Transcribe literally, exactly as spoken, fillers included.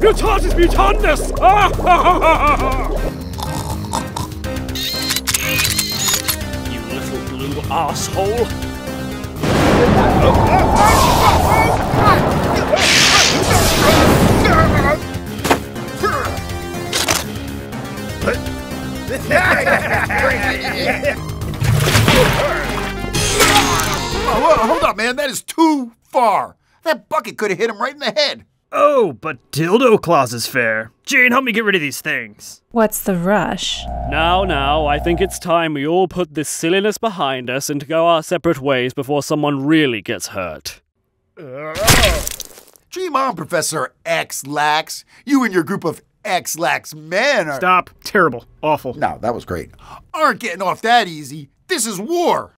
Mutatis mutandis! Ah, ha, ha, ha, ha. You little blue asshole! Oh, hold up, man, that is too far. That bucket could have hit him right in the head. Oh, but dildo claws is fair. Jane, help me get rid of these things. What's the rush? Now, now, I think it's time we all put this silliness behind us and go our separate ways before someone really gets hurt. Dream on, Professor X-Lax. You and your group of X-Lax men are— Stop. Terrible. Awful. No, that was great. Aren't getting off that easy. This is war.